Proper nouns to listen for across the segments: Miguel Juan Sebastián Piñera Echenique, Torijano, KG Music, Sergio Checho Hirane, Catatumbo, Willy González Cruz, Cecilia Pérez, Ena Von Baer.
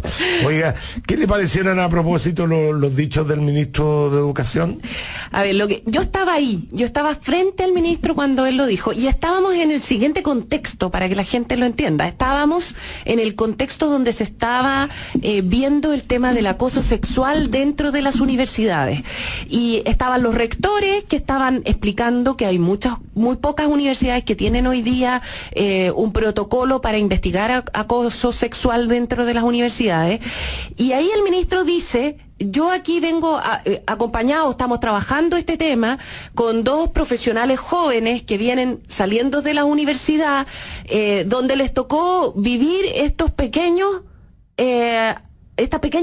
Tremendo. Oiga, ¿qué le parecieron a propósito los dichos del ministro de Educación? A ver, yo estaba ahí, yo estaba frente al ministro cuando él lo dijo, y estábamos en el siguiente contexto, para que la gente lo entienda. Estábamos en el contexto donde se estaba viendo el tema del acoso sexual dentro de las universidades. Y estaban los rectores que estaban explicando que hay muy pocas universidades que tienen hoy día un protocolo para investigar acoso sexual dentro de las universidades. Y ahí el ministro dice: yo aquí vengo acompañado, estamos trabajando este tema con dos profesionales jóvenes que vienen saliendo de la universidad, donde les tocó vivir estas pequeñas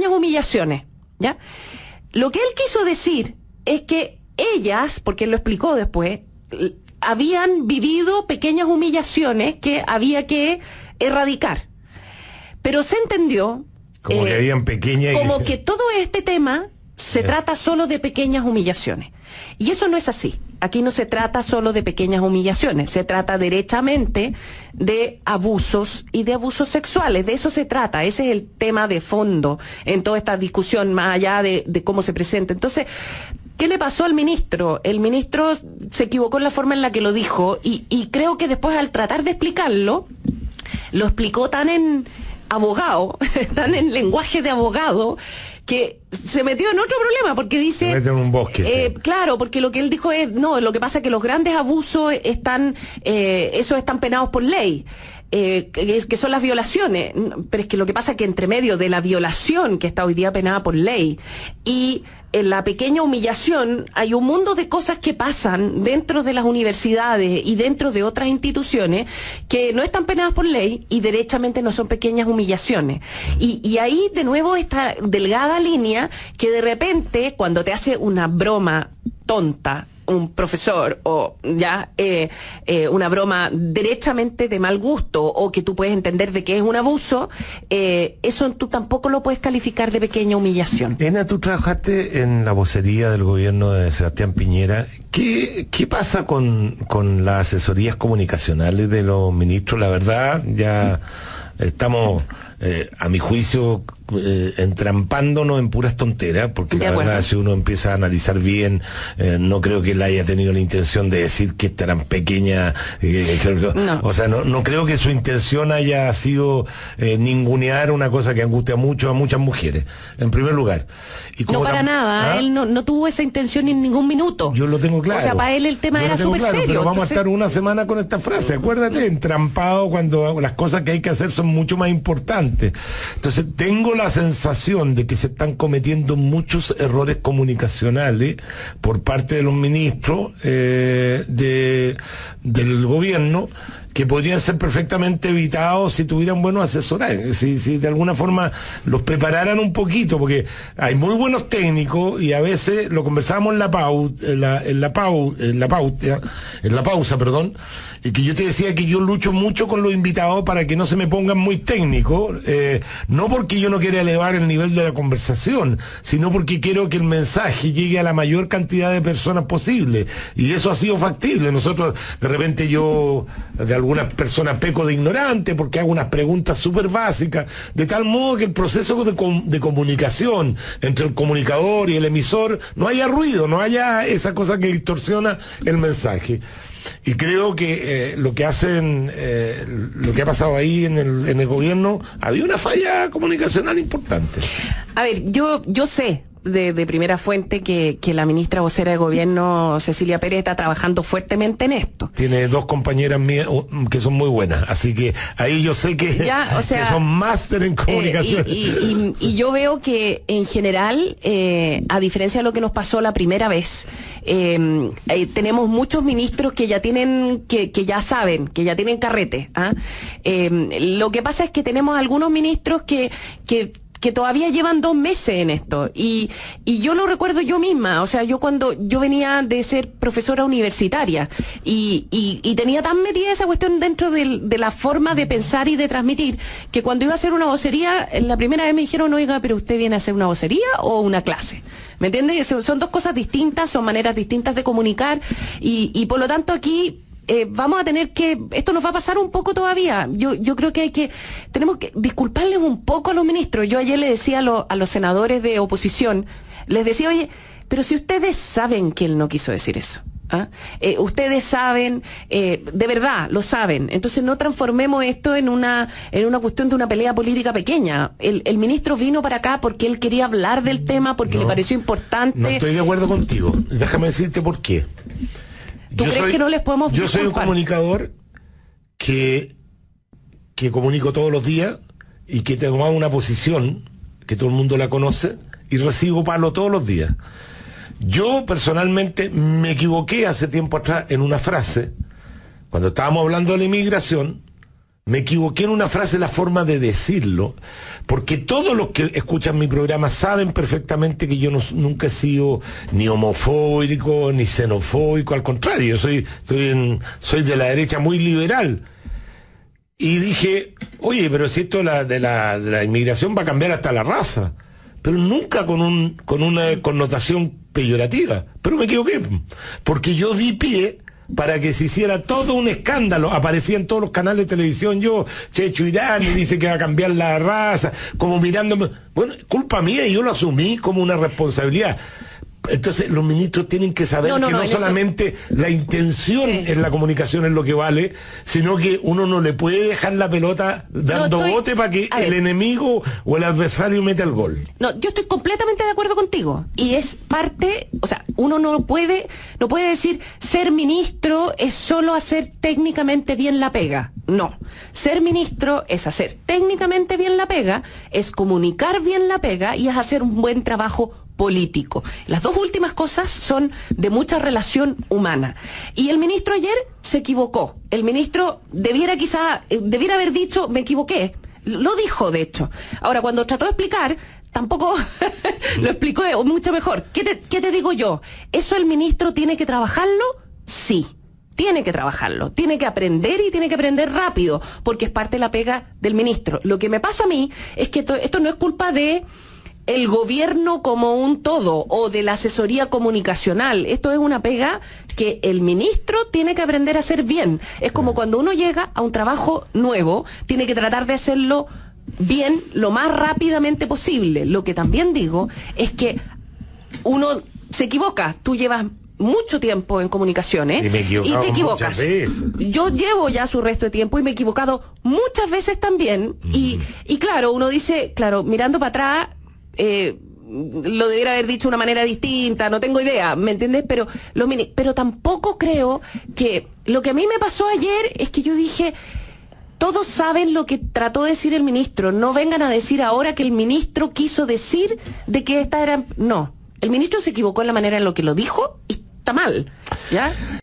humillaciones, ¿ya? Lo que él quiso decir es que ellas, porque él lo explicó después, habían vivido pequeñas humillaciones que había que erradicar. Pero se entendió como que habían pequeñas... Como que todo este tema se trata solo de pequeñas humillaciones. Y eso no es así. Aquí no se trata solo de pequeñas humillaciones. Se trata derechamente de abusos y de abusos sexuales. De eso se trata. Ese es el tema de fondo en toda esta discusión, más allá de cómo se presenta. Entonces, ¿qué le pasó al ministro? El ministro se equivocó en la forma en la que lo dijo. Y creo que después, al tratar de explicarlo, lo explicó tan en... abogado, están en lenguaje de abogado, que se metió en otro problema, porque dice... Se mete en un bosque. Sí. Claro, porque lo que él dijo es, no, lo que pasa es que los grandes abusos están, esos están penados por ley, que son las violaciones, pero es que lo que pasa es que entre medio de la violación, que está hoy día penada por ley, y en la pequeña humillación, hay un mundo de cosas que pasan dentro de las universidades y dentro de otras instituciones que no están penadas por ley y derechamente no son pequeñas humillaciones. Y ahí de nuevo esta delgada línea que de repente cuando te hace una broma tonta un profesor o ya una broma derechamente de mal gusto o que tú puedes entender de que es un abuso, eso tú tampoco lo puedes calificar de pequeña humillación. Ena, tú trabajaste en la vocería del gobierno de Sebastián Piñera. ¿Qué pasa con las asesorías comunicacionales de los ministros? La verdad, ya estamos... a mi juicio, entrampándonos en puras tonteras, porque la verdad, si uno empieza a analizar bien, no creo que él haya tenido la intención de decir que estarán pequeñas. No. O sea, no creo que su intención haya sido ningunear una cosa que angustia mucho a muchas mujeres, en primer lugar. Y como no, para nada, él no tuvo esa intención en ningún minuto. Yo lo tengo claro. O sea, para él el tema era súper serio. Pero vamos a estar una semana con esta frase, acuérdate, entrampado cuando las cosas que hay que hacer son mucho más importantes. Entonces tengo la sensación de que se están cometiendo muchos errores comunicacionales por parte de los ministros del gobierno, que podrían ser perfectamente evitados si tuvieran buenos asesores, si de alguna forma los prepararan un poquito, porque hay muy buenos técnicos y a veces lo conversábamos en la pausa, y que yo te decía que yo lucho mucho con los invitados para que no se me pongan muy técnicos, no porque yo no quiera elevar el nivel de la conversación, sino porque quiero que el mensaje llegue a la mayor cantidad de personas posible, y eso ha sido factible. Nosotros, de repente yo, algunas personas peco de ignorante porque hago unas preguntas súper básicas, de tal modo que el proceso de comunicación entre el comunicador y el emisor no haya ruido, no haya esa cosa que distorsiona el mensaje. Y creo que lo que ha pasado ahí en el gobierno, había una falla comunicacional importante. A ver, yo sé de primera fuente que la ministra vocera de gobierno, Cecilia Pérez, está trabajando fuertemente en esto. Tiene dos compañeras mías que son muy buenas, así que ahí yo sé que, ya, o sea, que son máster en comunicación. Y yo veo que en general, a diferencia de lo que nos pasó la primera vez, tenemos muchos ministros que ya tienen, que ya saben, que ya tienen carrete. Lo que pasa es que tenemos algunos ministros que todavía llevan 2 meses en esto, y yo lo recuerdo yo misma. O sea, yo cuando yo venía de ser profesora universitaria y tenía tan metida esa cuestión dentro de la forma de pensar y de transmitir, que cuando iba a hacer una vocería, la primera vez me dijeron: oiga, pero usted viene a hacer una vocería o una clase, ¿me entiende? Son dos cosas distintas, son maneras distintas de comunicar, y por lo tanto aquí vamos a tener que, esto nos va a pasar un poco todavía. Yo creo que tenemos que disculparles un poco a los ministros. Yo ayer le decía a los senadores de oposición, les decía, oye, pero si ustedes saben que él no quiso decir eso, ¿ah? Ustedes saben, de verdad lo saben, entonces no transformemos esto en una cuestión de una pelea política pequeña. El ministro vino para acá porque él quería hablar del tema, porque le pareció importante. No estoy de acuerdo contigo, déjame decirte por qué. ¿Tú crees que no les podemos disculpar? Yo soy un comunicador que comunico todos los días y que tengo una posición que todo el mundo la conoce y recibo palo todos los días. Yo personalmente me equivoqué hace tiempo atrás en una frase, cuando estábamos hablando de la inmigración, me equivoqué en una frase, la forma de decirlo, porque todos los que escuchan mi programa saben perfectamente que yo nunca he sido ni homofóbico, ni xenofóbico, al contrario, yo soy de la derecha muy liberal. Y dije, oye, pero si esto de la inmigración va a cambiar hasta la raza, pero nunca con una connotación peyorativa, pero me equivoqué, porque yo di pie para que se hiciera todo un escándalo. Aparecía en todos los canales de televisión yo, Checho Hirane dice que va a cambiar la raza, como mirándome. Bueno, culpa mía, y yo lo asumí como una responsabilidad. Entonces los ministros tienen que saber que no solamente la intención en la comunicación es lo que vale, sino que uno no le puede dejar la pelota dando bote para que el enemigo o el adversario meta el gol. No, yo estoy completamente de acuerdo contigo, y es parte, o sea, uno no puede decir ser ministro es solo hacer técnicamente bien la pega. No, ser ministro es hacer técnicamente bien la pega, es comunicar bien la pega y es hacer un buen trabajo político. Las dos últimas cosas son de mucha relación humana. Y el ministro ayer se equivocó. El ministro debiera haber dicho, me equivoqué. Lo dijo, de hecho. Ahora, cuando trató de explicar, tampoco lo explicó mucho mejor. ¿Qué te digo yo? ¿Eso el ministro tiene que trabajarlo? Sí. Tiene que trabajarlo, tiene que aprender y tiene que aprender rápido, porque es parte de la pega del ministro. Lo que me pasa a mí es que esto no es culpa de el gobierno como un todo o de la asesoría comunicacional. Esto es una pega que el ministro tiene que aprender a hacer bien. Es como cuando uno llega a un trabajo nuevo, tiene que tratar de hacerlo bien lo más rápidamente posible. Lo que también digo es que uno se equivoca, tú llevas mucho tiempo en comunicaciones y te equivocas. Yo llevo ya su resto de tiempo y me he equivocado muchas veces también. Y claro, uno dice, claro, mirando para atrás, lo debiera haber dicho de una manera distinta, no tengo idea, ¿me entiendes? Pero tampoco creo que lo que a mí me pasó ayer es que yo dije, todos saben lo que trató de decir el ministro, no vengan a decir ahora que el ministro quiso decir de que estas eran. No, el ministro se equivocó en la manera en lo que lo dijo y está mal, ¿ya?